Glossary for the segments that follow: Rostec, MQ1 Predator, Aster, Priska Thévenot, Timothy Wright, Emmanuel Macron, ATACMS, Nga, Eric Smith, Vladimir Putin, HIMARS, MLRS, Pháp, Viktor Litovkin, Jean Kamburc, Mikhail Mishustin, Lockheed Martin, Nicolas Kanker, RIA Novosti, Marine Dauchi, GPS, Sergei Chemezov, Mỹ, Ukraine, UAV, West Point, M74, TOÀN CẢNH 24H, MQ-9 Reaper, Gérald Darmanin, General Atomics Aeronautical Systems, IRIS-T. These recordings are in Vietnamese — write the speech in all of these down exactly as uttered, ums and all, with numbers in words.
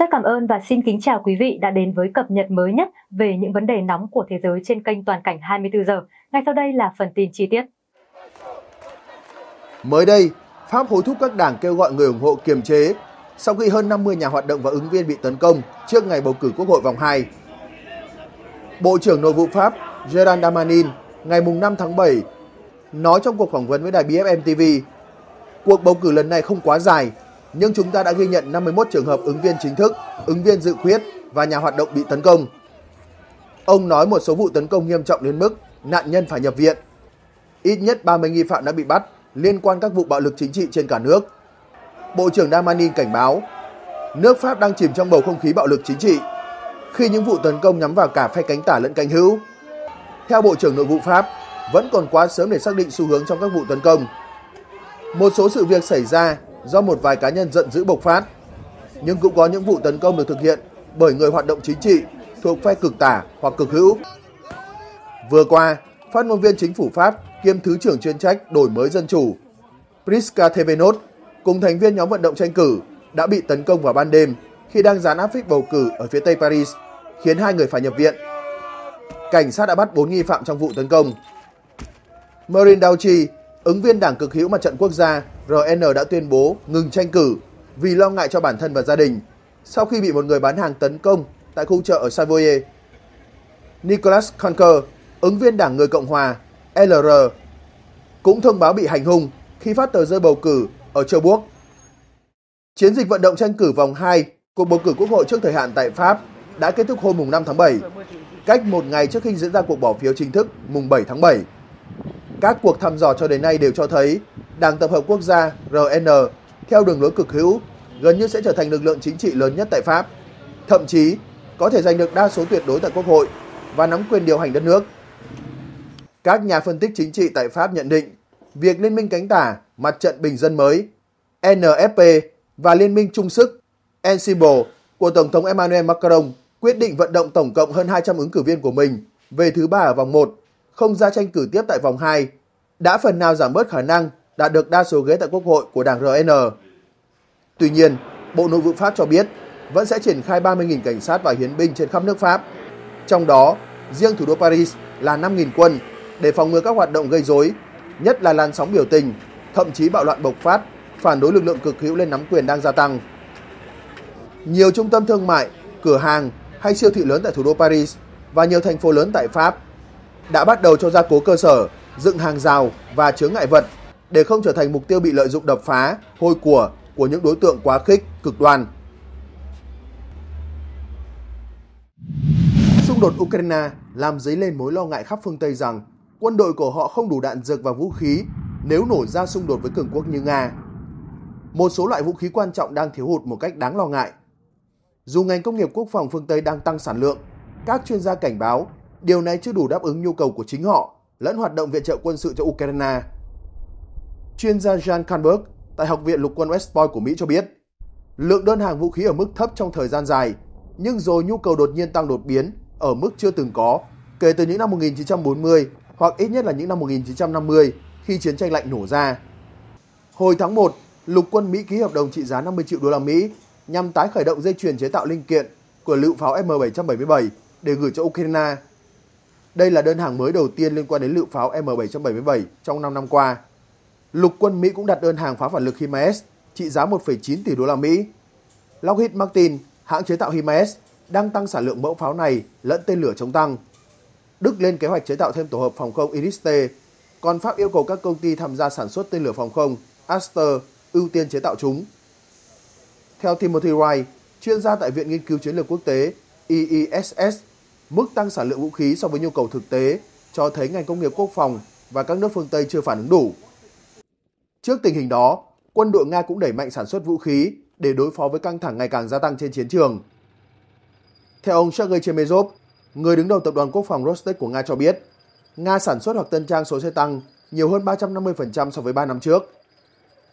Rất cảm ơn và xin kính chào quý vị đã đến với cập nhật mới nhất về những vấn đề nóng của thế giới trên kênh Toàn cảnh hai mươi tư giờ. Ngay sau đây là phần tin chi tiết. Mới đây, Pháp hối thúc các đảng kêu gọi người ủng hộ kiềm chế sau khi hơn năm mươi nhà hoạt động và ứng viên bị tấn công trước ngày bầu cử Quốc hội vòng hai. Bộ trưởng Nội vụ Pháp Gérald Darmanin ngày năm tháng bảy nói trong cuộc phỏng vấn với đài bê ép em ti vi, cuộc bầu cử lần này không quá dài, nhưng chúng ta đã ghi nhận năm mươi mốt trường hợp ứng viên chính thức, ứng viên dự khuyết và nhà hoạt động bị tấn công. Ông nói một số vụ tấn công nghiêm trọng đến mức nạn nhân phải nhập viện. Ít nhất ba mươi nghi phạm đã bị bắt liên quan các vụ bạo lực chính trị trên cả nước. Bộ trưởng Darmanin cảnh báo, nước Pháp đang chìm trong bầu không khí bạo lực chính trị khi những vụ tấn công nhắm vào cả phe cánh tả lẫn cánh hữu. Theo Bộ trưởng Nội vụ Pháp, vẫn còn quá sớm để xác định xu hướng trong các vụ tấn công. Một số sự việc xảy ra do một vài cá nhân giận dữ bộc phát, nhưng cũng có những vụ tấn công được thực hiện bởi người hoạt động chính trị thuộc phe cực tả hoặc cực hữu. Vừa qua, phát ngôn viên chính phủ Pháp kiêm Thứ trưởng chuyên trách đổi mới dân chủ Priska Thévenot cùng thành viên nhóm vận động tranh cử đã bị tấn công vào ban đêm khi đang dán áp phích bầu cử ở phía tây Paris, khiến hai người phải nhập viện. Cảnh sát đã bắt bốn nghi phạm trong vụ tấn công. Marine Dauchi, ứng viên đảng cực hữu Mặt trận Quốc gia rờ en đã tuyên bố ngừng tranh cử vì lo ngại cho bản thân và gia đình sau khi bị một người bán hàng tấn công tại khu chợ ở Savoie. Nicolas Kanker, ứng viên đảng Người Cộng hòa lờ rờ, cũng thông báo bị hành hung khi phát tờ rơi bầu cử ở Cherbourg. Chiến dịch vận động tranh cử vòng hai cuộc bầu cử Quốc hội trước thời hạn tại Pháp đã kết thúc hôm năm tháng bảy, cách một ngày trước khi diễn ra cuộc bỏ phiếu chính thức mùng bảy tháng bảy. Các cuộc thăm dò cho đến nay đều cho thấy Đảng Tập hợp Quốc gia rờ en theo đường lối cực hữu gần như sẽ trở thành lực lượng chính trị lớn nhất tại Pháp, thậm chí có thể giành được đa số tuyệt đối tại Quốc hội và nắm quyền điều hành đất nước. Các nhà phân tích chính trị tại Pháp nhận định việc Liên minh cánh tả Mặt trận Bình dân mới en ép pê và Liên minh Trung sức Ensemble của Tổng thống Emmanuel Macron quyết định vận động tổng cộng hơn hai trăm ứng cử viên của mình về thứ ba ở vòng một, không ra tranh cử tiếp tại vòng hai, đã phần nào giảm bớt khả năng đạt được đa số ghế tại Quốc hội của đảng rờ en. Tuy nhiên, Bộ Nội vụ Pháp cho biết vẫn sẽ triển khai ba mươi nghìn cảnh sát và hiến binh trên khắp nước Pháp, trong đó riêng thủ đô Paris là năm nghìn quân để phòng ngừa các hoạt động gây rối, nhất là làn sóng biểu tình, thậm chí bạo loạn bộc phát, phản đối lực lượng cực hữu lên nắm quyền đang gia tăng. Nhiều trung tâm thương mại, cửa hàng hay siêu thị lớn tại thủ đô Paris và nhiều thành phố lớn tại Pháp đã bắt đầu cho gia cố cơ sở, dựng hàng rào và chướng ngại vật để không trở thành mục tiêu bị lợi dụng đập phá, hôi của của những đối tượng quá khích, cực đoan. Xung đột Ukraine làm dấy lên mối lo ngại khắp phương Tây rằng quân đội của họ không đủ đạn dược và vũ khí nếu nổ ra xung đột với cường quốc như Nga. Một số loại vũ khí quan trọng đang thiếu hụt một cách đáng lo ngại. Dù ngành công nghiệp quốc phòng phương Tây đang tăng sản lượng, các chuyên gia cảnh báo điều này chưa đủ đáp ứng nhu cầu của chính họ lẫn hoạt động viện trợ quân sự cho Ukraine. Chuyên gia Jean Kamburc tại Học viện Lục quân West Point của Mỹ cho biết, lượng đơn hàng vũ khí ở mức thấp trong thời gian dài, nhưng rồi nhu cầu đột nhiên tăng đột biến ở mức chưa từng có kể từ những năm một nghìn chín trăm bốn mươi hoặc ít nhất là những năm một nghìn chín trăm năm mươi khi chiến tranh lạnh nổ ra. Hồi tháng một, Lục quân Mỹ ký hợp đồng trị giá năm mươi triệu đô la Mỹ nhằm tái khởi động dây chuyền chế tạo linh kiện của lựu pháo M bảy bảy bảy để gửi cho Ukraine. Đây là đơn hàng mới đầu tiên liên quan đến lựu pháo M bảy bảy bảy trong năm năm qua. Lục quân Mỹ cũng đặt đơn hàng pháo phản lực HIMARS trị giá một phẩy chín tỷ đô la Mỹ. Lockheed Martin, hãng chế tạo HIMARS, đang tăng sản lượng mẫu pháo này lẫn tên lửa chống tăng. Đức lên kế hoạch chế tạo thêm tổ hợp phòng không I R I S T, còn Pháp yêu cầu các công ty tham gia sản xuất tên lửa phòng không Aster ưu tiên chế tạo chúng. Theo Timothy Wright, chuyên gia tại Viện Nghiên cứu Chiến lược Quốc tế I I S S, mức tăng sản lượng vũ khí so với nhu cầu thực tế cho thấy ngành công nghiệp quốc phòng và các nước phương Tây chưa phản ứng đủ. Trước tình hình đó, quân đội Nga cũng đẩy mạnh sản xuất vũ khí để đối phó với căng thẳng ngày càng gia tăng trên chiến trường. Theo ông Sergei Chemezov, người đứng đầu tập đoàn quốc phòng Rostec của Nga cho biết, Nga sản xuất hoặc tân trang số xe tăng nhiều hơn ba trăm năm mươi phần trăm so với ba năm trước.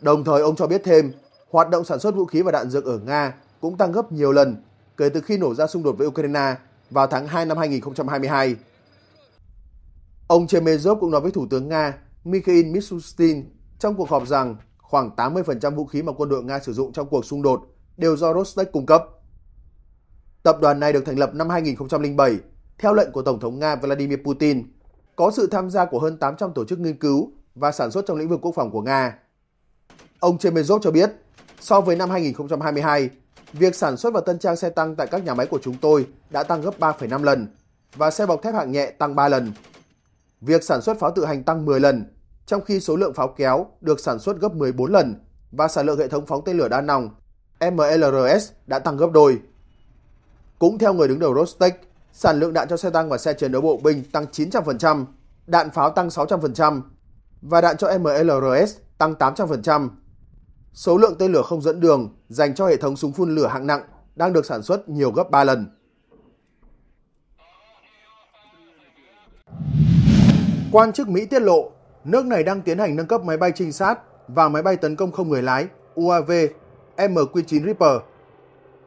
Đồng thời ông cho biết thêm, hoạt động sản xuất vũ khí và đạn dược ở Nga cũng tăng gấp nhiều lần kể từ khi nổ ra xung đột với Ukraine vào tháng hai năm hai nghìn không trăm hai mươi hai. Ông Chemezov cũng nói với Thủ tướng Nga Mikhail Mishustin trong cuộc họp rằng khoảng tám mươi phần trăm vũ khí mà quân đội Nga sử dụng trong cuộc xung đột đều do Rostec cung cấp. Tập đoàn này được thành lập năm hai nghìn không trăm lẻ bảy theo lệnh của Tổng thống Nga Vladimir Putin, có sự tham gia của hơn tám trăm tổ chức nghiên cứu và sản xuất trong lĩnh vực quốc phòng của Nga. Ông Chemezov cho biết, so với năm hai nghìn không trăm hai mươi hai, việc sản xuất và tân trang xe tăng tại các nhà máy của chúng tôi đã tăng gấp ba phẩy năm lần và xe bọc thép hạng nhẹ tăng ba lần. Việc sản xuất pháo tự hành tăng mười lần, trong khi số lượng pháo kéo được sản xuất gấp mười bốn lần và sản lượng hệ thống phóng tên lửa đa nòng M L R S đã tăng gấp đôi. Cũng theo người đứng đầu Rostec, sản lượng đạn cho xe tăng và xe chiến đấu bộ binh tăng chín trăm phần trăm, đạn pháo tăng sáu trăm phần trăm và đạn cho M L R S tăng tám trăm phần trăm. Số lượng tên lửa không dẫn đường dành cho hệ thống súng phun lửa hạng nặng đang được sản xuất nhiều gấp ba lần. Quan chức Mỹ tiết lộ, nước này đang tiến hành nâng cấp máy bay trinh sát và máy bay tấn công không người lái U A V M Q chín Reaper.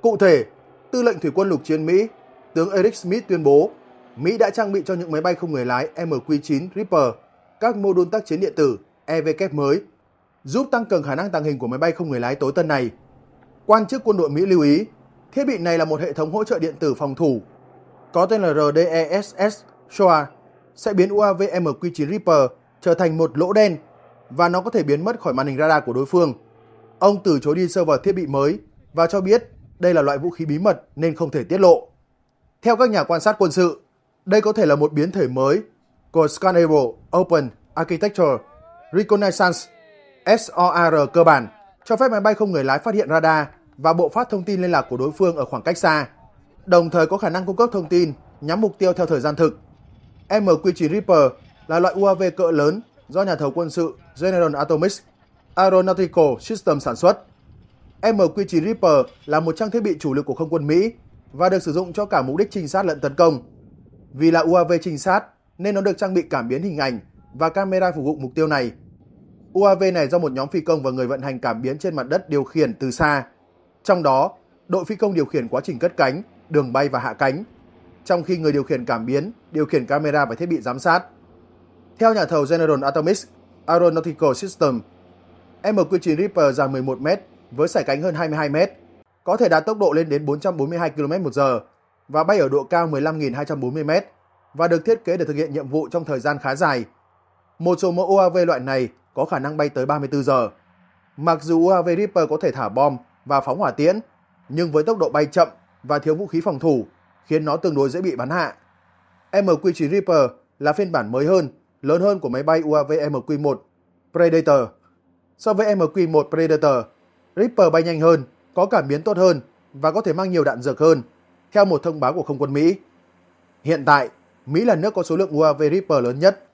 Cụ thể, Tư lệnh Thủy quân Lục chiến Mỹ, tướng Eric Smith tuyên bố Mỹ đã trang bị cho những máy bay không người lái M Q chín Reaper các mô đun tác chiến điện tử E W K mới, giúp tăng cường khả năng tàng hình của máy bay không người lái tối tân này. Quan chức quân đội Mỹ lưu ý, thiết bị này là một hệ thống hỗ trợ điện tử phòng thủ, có tên là R D A S S Shoah, sẽ biến U A V M Q chín Reaper trở thành một lỗ đen và nó có thể biến mất khỏi màn hình radar của đối phương. Ông từ chối đi sâu vào thiết bị mới và cho biết đây là loại vũ khí bí mật nên không thể tiết lộ. Theo các nhà quan sát quân sự, đây có thể là một biến thể mới của Scalable Open Architecture Reconnaissance S O R cơ bản, cho phép máy bay không người lái phát hiện radar và bộ phát thông tin liên lạc của đối phương ở khoảng cách xa, đồng thời có khả năng cung cấp thông tin nhắm mục tiêu theo thời gian thực. M Q chín Reaper là loại U A V cỡ lớn do nhà thầu quân sự General Atomics Aeronautical Systems sản xuất. M Q chín Reaper là một trang thiết bị chủ lực của không quân Mỹ và được sử dụng cho cả mục đích trinh sát lẫn tấn công. Vì là U A V trinh sát nên nó được trang bị cảm biến hình ảnh và camera phục vụ mục tiêu này. U A V này do một nhóm phi công và người vận hành cảm biến trên mặt đất điều khiển từ xa. Trong đó, đội phi công điều khiển quá trình cất cánh, đường bay và hạ cánh, trong khi người điều khiển cảm biến điều khiển camera và thiết bị giám sát. Theo nhà thầu General Atomics Aeronautical Systems, M Q chín Reaper dài mười một mét với sải cánh hơn hai mươi hai mét, có thể đạt tốc độ lên đến bốn trăm bốn mươi hai ki lô mét trên giờ và bay ở độ cao mười lăm nghìn hai trăm bốn mươi mét và được thiết kế để thực hiện nhiệm vụ trong thời gian khá dài. Một số mẫu U A V loại này có khả năng bay tới ba mươi tư giờ. Mặc dù U A V Reaper có thể thả bom và phóng hỏa tiễn, nhưng với tốc độ bay chậm và thiếu vũ khí phòng thủ, khiến nó tương đối dễ bị bắn hạ. M Q chín Reaper là phiên bản mới hơn, lớn hơn của máy bay U A V M Q một Predator. So với M Q một Predator, Reaper bay nhanh hơn, có cảm biến tốt hơn và có thể mang nhiều đạn dược hơn, theo một thông báo của không quân Mỹ. Hiện tại, Mỹ là nước có số lượng U A V Reaper lớn nhất.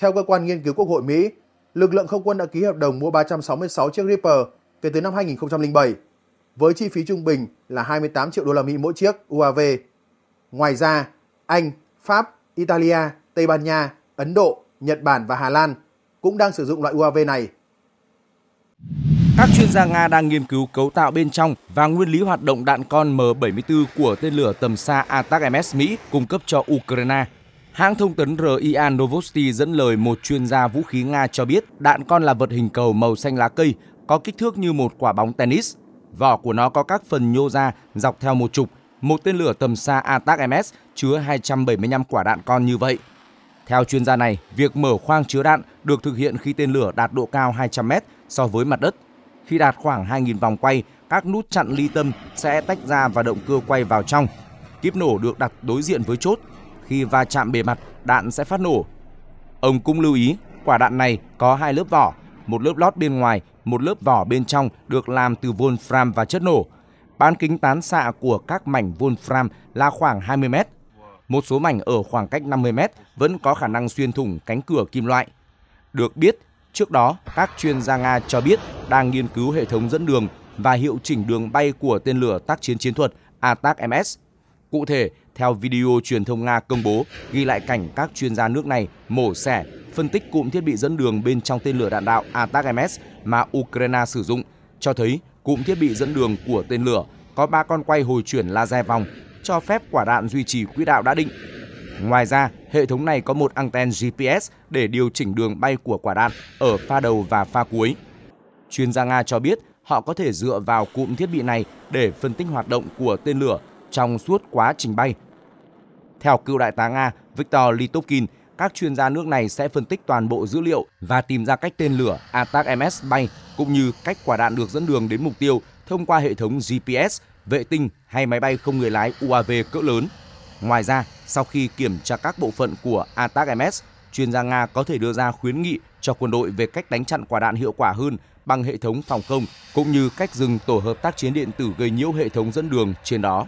Theo cơ quan nghiên cứu Quốc hội Mỹ, lực lượng không quân đã ký hợp đồng mua ba trăm sáu mươi sáu chiếc Reaper kể từ năm hai nghìn không trăm lẻ bảy, với chi phí trung bình là hai mươi tám triệu đô la Mỹ mỗi chiếc U A V. Ngoài ra, Anh, Pháp, Italia, Tây Ban Nha, Ấn Độ, Nhật Bản và Hà Lan cũng đang sử dụng loại U A V này. Các chuyên gia Nga đang nghiên cứu cấu tạo bên trong và nguyên lý hoạt động đạn con M bảy mươi tư của tên lửa tầm xa ATACMS Mỹ cung cấp cho Ukraine. Hãng thông tấn R I A Novosti dẫn lời một chuyên gia vũ khí Nga cho biết đạn con là vật hình cầu màu xanh lá cây, có kích thước như một quả bóng tennis. Vỏ của nó có các phần nhô ra dọc theo một trục. Một tên lửa tầm xa ATACMS chứa hai trăm bảy mươi lăm quả đạn con như vậy. Theo chuyên gia này, việc mở khoang chứa đạn được thực hiện khi tên lửa đạt độ cao hai trăm mét so với mặt đất. Khi đạt khoảng hai nghìn vòng quay, các nút chặn ly tâm sẽ tách ra và động cơ quay vào trong. Kíp nổ được đặt đối diện với chốt. Khi va chạm bề mặt, đạn sẽ phát nổ. Ông cũng lưu ý, quả đạn này có hai lớp vỏ, một lớp lót bên ngoài, một lớp vỏ bên trong được làm từ Wolfram và chất nổ. Bán kính tán xạ của các mảnh Wolfram là khoảng hai mươi mét. Một số mảnh ở khoảng cách năm mươi mét vẫn có khả năng xuyên thủng cánh cửa kim loại. Được biết, trước đó, các chuyên gia Nga cho biết đang nghiên cứu hệ thống dẫn đường và hiệu chỉnh đường bay của tên lửa tác chiến chiến thuật ATACMS. Cụ thể, theo video truyền thông Nga công bố, ghi lại cảnh các chuyên gia nước này mổ xẻ, phân tích cụm thiết bị dẫn đường bên trong tên lửa đạn đạo ATACMS mà Ukraine sử dụng, cho thấy cụm thiết bị dẫn đường của tên lửa có ba con quay hồi chuyển laser vòng, cho phép quả đạn duy trì quỹ đạo đã định. Ngoài ra, hệ thống này có một anten G P S để điều chỉnh đường bay của quả đạn ở pha đầu và pha cuối. Chuyên gia Nga cho biết họ có thể dựa vào cụm thiết bị này để phân tích hoạt động của tên lửa, trong suốt quá trình bay. Theo cựu đại tá Nga Viktor Litovkin, các chuyên gia nước này sẽ phân tích toàn bộ dữ liệu và tìm ra cách tên lửa a tac em ét bay cũng như cách quả đạn được dẫn đường đến mục tiêu thông qua hệ thống giê pê ét, vệ tinh hay máy bay không người lái u a vê cỡ lớn. Ngoài ra, sau khi kiểm tra các bộ phận của a tac em ét, chuyên gia Nga có thể đưa ra khuyến nghị cho quân đội về cách đánh chặn quả đạn hiệu quả hơn bằng hệ thống phòng không cũng như cách dừng tổ hợp tác chiến điện tử gây nhiễu hệ thống dẫn đường trên đó.